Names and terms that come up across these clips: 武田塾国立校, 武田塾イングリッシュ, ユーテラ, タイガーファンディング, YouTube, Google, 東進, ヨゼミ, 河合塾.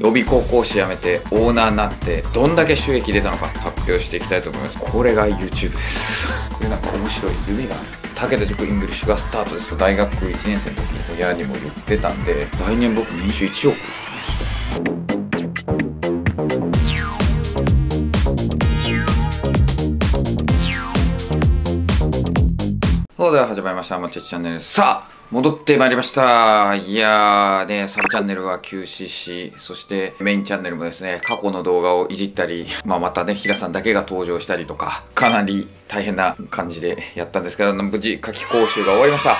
予備校講師辞めてオーナーになってどんだけ収益出たのか発表していきたいと思います。これが YouTube です。これなんか面白い夢がある。武田塾イングリッシュがスタートです。大学1年生の時に親にも言ってたんで、来年僕21億ですね。そうでは始まりました、まてちチャンネル。さあ戻ってまいりました。いやーね、サブチャンネルは休止し、そしてメインチャンネルもですね、過去の動画をいじったり、またね、平さんだけが登場したりとか、かなり大変な感じでやったんですけど、無事夏期講習が終わりました。いや、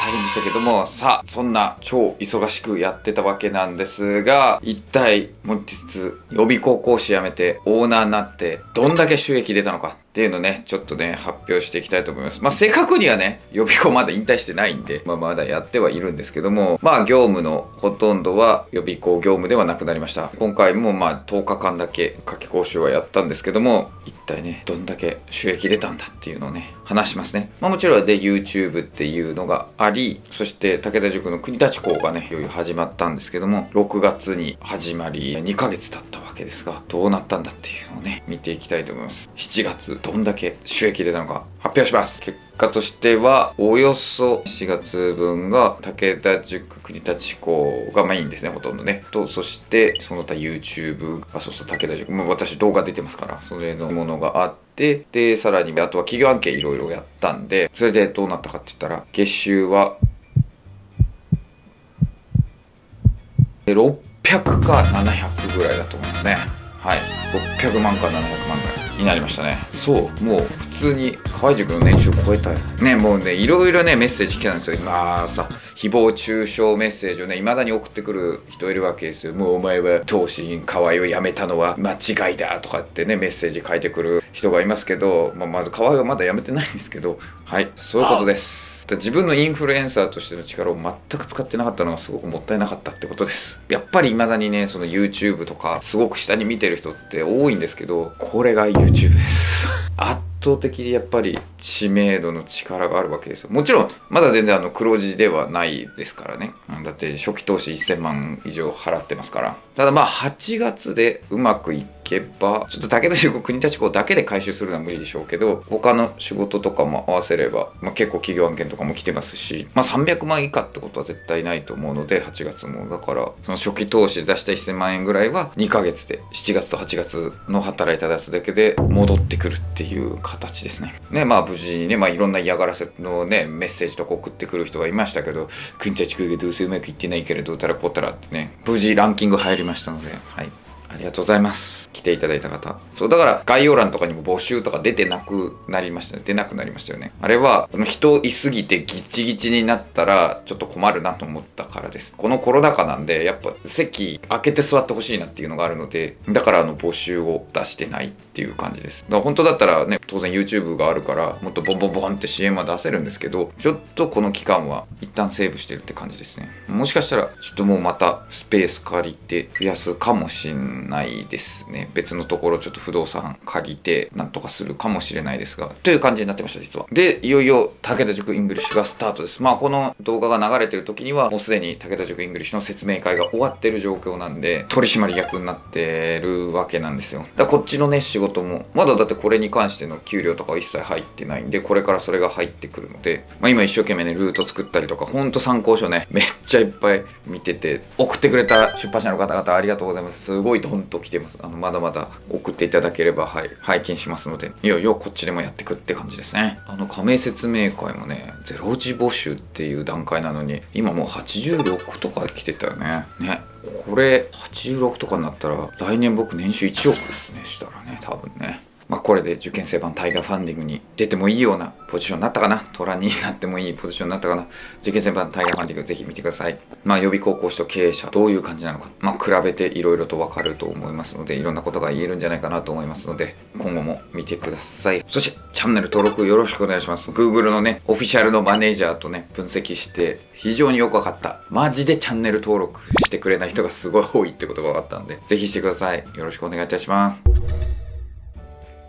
大変でしたけども、さあ、そんな超忙しくやってたわけなんですが、一体、もう一つ、予備校講師辞めてオーナーになって、どんだけ収益出たのかっていうのね、ちょっとね、発表していきたいと思います。正確にはね、予備校まだ引退してないんで、まだやってはいるんですけども、業務のほとんどは予備校業務ではなくなりました。今回も10日間だけ夏期講習はやったんですけども、一体ね、どんだけ収益出たんだっていうのをね、話しますね。もちろんで YouTube っていうのがあり、そして武田塾の国立校がね、いよいよ始まったんですけども、6月に始まり、2ヶ月経ったわけですが、どうなったんだっていうのをね、見ていきたいと思います。7月、どんだけ収益出たのか発表します。結果としては、およそ7月分が武田塾国立校がメインですね、ほとんどね。と、そして、その他 YouTube、そうそう、武田塾、私動画出てますから、それのものがあって、で、さらに、あとは企業案件いろいろやったんで、それでどうなったかって言ったら、月収は、600か700ぐらいだと思いますね。はい。600万か700万ぐらいになりましたね。そう、もう普通に河合塾の年収超えたよね。もうね、いろいろね、メッセージ来たんですよ。今さ、誹謗中傷メッセージをね、未だに送ってくる人いるわけですよ。もうお前は東進河合を辞めたのは間違いだとかってね、メッセージ書いてくる人がいますけど、まず河合はまだ辞めてないんですけど、はい、そういうことです。自分のインフルエンサーとしての力を全く使ってなかったのがすごくもったいなかったってことです。やっぱり未だにね、その YouTube とかすごく下に見てる人って多いんですけど、これが YouTube です。圧倒的にやっぱり知名度の力があるわけですよ。もちろん、まだ全然黒字ではないですからね。だって初期投資1000万以上払ってますから。ただ8月でうまくいって、ちょっと武田塾国立校だけで回収するのは無理でしょうけど、他の仕事とかも合わせれば、結構企業案件とかも来てますし、300万以下ってことは絶対ないと思うので、8月も。だから、その初期投資で出した1000万円ぐらいは2ヶ月で、7月と8月の働いた出すだけで戻ってくるっていう形ですね。無事にね、いろんな嫌がらせのね、メッセージとか送ってくる人がいましたけど、国立塾がどうせうまくいってないけれど、どうたらこうたらってね、無事ランキング入りましたので、はい。ありがとうございます。来ていただいた方。そう、だから概要欄とかにも募集とか出てなくなりましたね。出なくなりましたよね。あれは、人いすぎてギチギチになったらちょっと困るなと思ったからです。このコロナ禍なんで、やっぱ席開けて座ってほしいなっていうのがあるので、だから募集を出してないっていう感じです。だから本当だったらね、当然 YouTube があるから、もっとボンボンボンって CM は出せるんですけど、ちょっとこの期間は一旦セーブしてるって感じですね。もしかしたら、ちょっともうまたスペース借りて増やすかもしんない。ないですね。別のところちょっと不動産借りてなんとかするかもしれないですが、という感じになってました実は。で、いよいよ武田塾イングリッシュがスタートです。この動画が流れてる時にはもうすでに武田塾イングリッシュの説明会が終わってる状況なんで、取締役になってるわけなんですよ。だからこっちのね、仕事もまだだってこれに関しての給料とかは一切入ってないんで、これからそれが入ってくるので、今一生懸命ね、ルート作ったりとか、ほんと参考書ね、めっちゃいっぱい見てて、送ってくれた出版社の方々ありがとうございます。すごいと本当来てます。まだまだ送っていただければ、はい、拝見しますので、いよいよこっちでもやってくって感じですね。加盟説明会もね、0時募集っていう段階なのに、今もう86個とか来てたよね。これ、86とかになったら、来年僕年収1億ですね、したらね、多分ね。これで受験生版タイガーファンディングに出てもいいようなポジションになったかな。虎になってもいいポジションになったかな。受験生版タイガーファンディングぜひ見てください。予備校講師と経営者どういう感じなのか。比べていろいろとわかると思いますので、いろんなことが言えるんじゃないかなと思いますので、今後も見てください。そして、チャンネル登録よろしくお願いします。Google のね、オフィシャルのマネージャーとね、分析して、非常によくわかった。マジでチャンネル登録してくれない人がすごい多いってことがわかったんで、ぜひしてください。よろしくお願いいたします。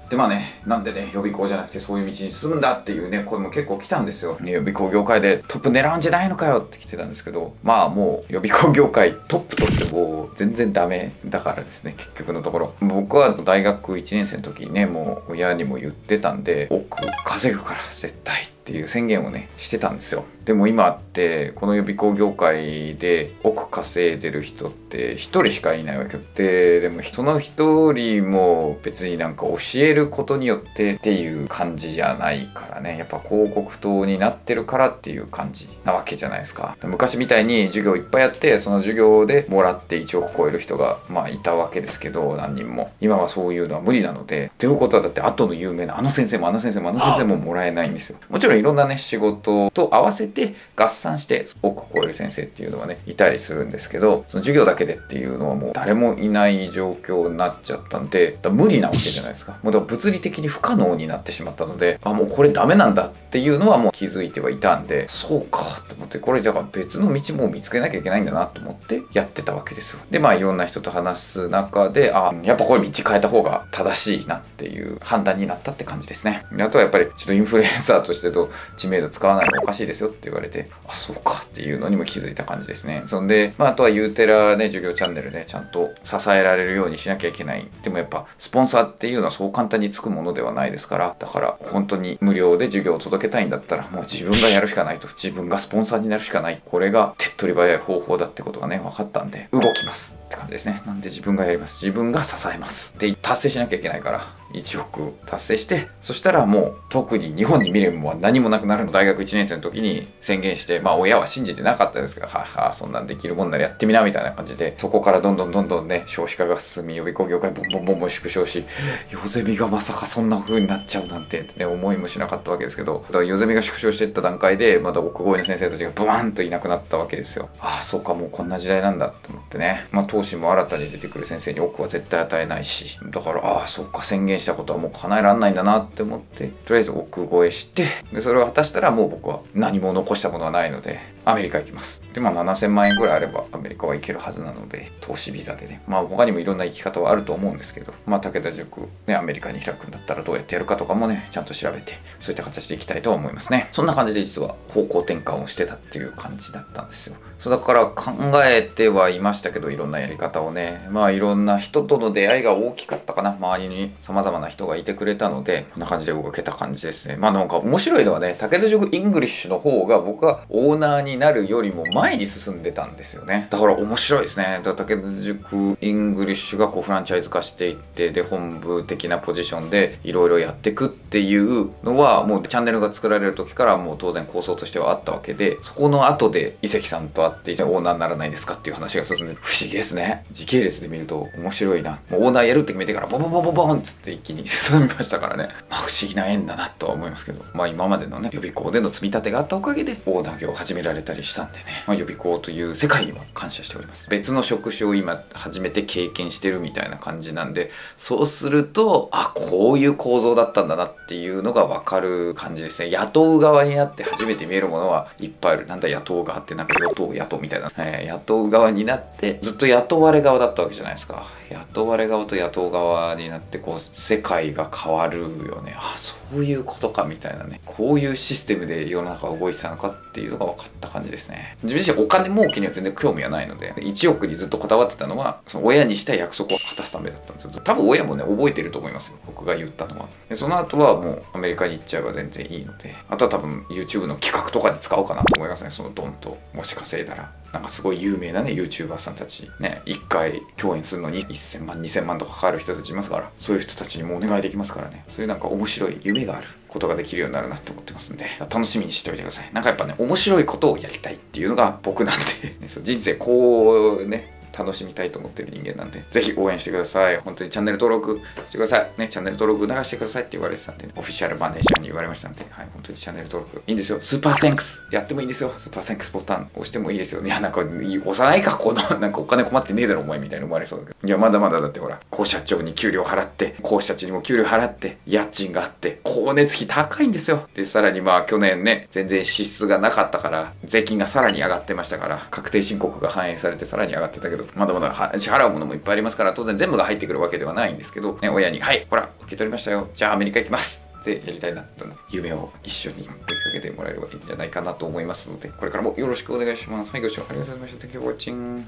でまあね、なんでね、予備校じゃなくてそういう道に進むんだっていうね、声も結構来たんですよ。ね、予備校業界でトップ狙うんじゃないのかよって来てたんですけど、まあもう予備校業界トップとってもう全然ダメだからですね、結局のところ。僕は大学1年生の時にね、もう親にも言ってたんで、億稼ぐから絶対っていう宣言をね、してたんですよ。でも今って、この予備校業界で億稼いでる人って1人しかいないわけで、でも人の1人も別になんか教えることによってっていう感じじゃないからね、やっぱ広告塔になってるからっていう感じなわけじゃないですか。昔みたいに授業いっぱいやって、その授業でもらって1億超える人がまあいたわけですけど、何人も。今はそういうのは無理なので、ということはだって後の有名なあの先生もあの先生もあの先生ももらえないんですよ。もちろんいろんなね、仕事と合わせて合算して億超える先生っていうのはね、いたりするんですけど、その授業だけでっていうのはもう誰もいない状況になっちゃったんで、無理なわけじゃないですか。もうだから物理的に不可能になってしまったので、あ、もうこれダメなんだっていうのはもう気づいてはいたんで、そうかと思って、これじゃあ別の道も見つけなきゃいけないんだなと思ってやってたわけですよ。でまあいろんな人と話す中で、あ、やっぱこれ道変えた方が正しいなっていう判断になったって感じですね。あとはやっぱりちょっとインフルエンサーとしてと知名度使わないのがおかしいですよって言われて、あ、そうかっていうのにも気づいた感じですね。そんでまあ、あとはゆうてらね、授業チャンネルね、ちゃんと支えられるようにしなきゃいけない。でもやっぱスポンサーっていうのはそう簡単につくものではないですから、だから本当に無料で授業を届けたいんだったら、もう自分がやるしかないと、自分がスポンサーになるしかない、これが手っ取り早い方法だってことがね、分かったんで、動きますって感じですね。なんで自分がやります、自分が支えますで達成しなきゃいけないから、1億達成して、そしたらもう特に日本に未練は何もなくなるの、大学1年生の時に宣言して、まあ親は信じてなかったですけど、はは、そんなんできるもんならやってみなみたいな感じで、そこからどんどんどんどんね、少子化が進み、予備校業界ボンボンボンボン縮小し、ヨゼミがまさかそんな風になっちゃうなんてね、思いもしなかったわけですけど、ヨゼミが縮小していった段階でまだ奥越えの先生たちがブワーンといなくなったわけですよ。ああ、そうか、もうこんな時代なんだと思ってね、まあ当時も新たに出てくる先生に億は絶対与えないし、だからああ、そうか、宣言したことはもう叶えらんないんだなって思って、とりあえず億越えして、でそれを果たしたらもう僕は何も残したものはないので、アメリカ行きます。でまあ7000万円ぐらいあればアメリカは行けるはずなので、投資ビザでね、まあ他にもいろんな行き方はあると思うんですけど、まあ武田塾ね、アメリカに開くんだったらどうやってやるかとかもね、ちゃんと調べて、そういった形でいきたいとは思いますね。そんな感じで実は方向転換をしてたっていう感じだったんですよ。そうだから考えてはいましたけど、いろんなやり方をね、まあいろんな人との出会いが大きかったかな。周りに様々な人がいてくれたので、こんな感じで動けた感じですね。まあなんか面白いのはね、武田塾イングリッシュの方が僕はオーナーになるよりも前に進んでたんですよね。だから面白いですね。武田塾イングリッシュがこうフランチャイズ化していって、で本部的なポジションでいろいろやっていくっていうのは、もうチャンネルが作られる時からもう当然構想としてはあったわけで、そこの後で井関さんと会って、オーナーにならないですかっていう話が進んで、不思議ですね。時系列で見ると面白いな。もうオーナーやるって決めてからボンボンボンボンボンっつって一気に進みましたからね。まあ不思議な縁だなとは思いますけど、まあ今までのね、予備校での積み立てがあったおかげでオーナー業を始められたりしたんでね、まあ、予備校という世界には感謝しております。別の職種を今初めて経験してるみたいな感じなんで、そうすると、あ、こういう構造だったんだなっていうのが分かる感じですね。雇う側になって初めて見えるものはいっぱいある。なんだ雇う側って、なんか雇うみたいな、雇う側になって、ずっと雇われ側だったわけじゃないですか。雇われ側と雇う側になって、こう世界が変わるよね。あ、そういうことかみたいなね、こういうシステムで世の中が動いてたのかっていうのが分かった感じですね。自分自身お金儲けには全然興味はないので、1億にずっとこだわってたのは、その親にした約束を果たすためだったんですよ。多分親もね、覚えてると思いますよ、僕が言ったのは。でその後はもうアメリカに行っちゃえば全然いいので、あとは多分 YouTube の企画とかに使おうかなと思いますね。そのドンと、もし稼いだら。なんかすごい有名なね、YouTuber さんたちね、1回共演するのに1000万、2000万とかかかる人たちいますから、そういう人たちにもお願いできますからね。そういうなんか面白い夢があることができるようになるなって思ってますんで、楽しみにしておいてください。なんかやっぱね、面白いことをやりたいっていうのが僕なんで、ね、そう人生こうね、楽しみたいと思ってる人間なんで、ぜひ応援してください。本当にチャンネル登録してください。ね、チャンネル登録流してくださいって言われてたんで、ね、オフィシャルマネージャーに言われましたんで、はい、本当にチャンネル登録いいんですよ。スーパーセンクスやってもいいんですよ。スーパーセンクスボタン押してもいいですよ。いや、なんか押さないか、この、なんかお金困ってねえだろ、お前みたいに思われそうだけど。いや、まだまだだってほら、校舎長に給料払って、校舎長にも給料払って、家賃があって、光熱費高いんですよ。で、さらにまあ去年ね、全然支出がなかったから、税金がさらに上がってましたから、確定申告が反映されてさらに上がってたけど、まだまだ支払うものもいっぱいありますから、当然全部が入ってくるわけではないんですけど、ね、親に、はい、ほら、受け取りましたよ。じゃあアメリカ行きます。でやりたいなという夢を一緒に追いかけてもらえればいいんじゃないかなと思いますので、これからもよろしくお願いします。はい、ご視聴ありがとうございました。Thank you for watching.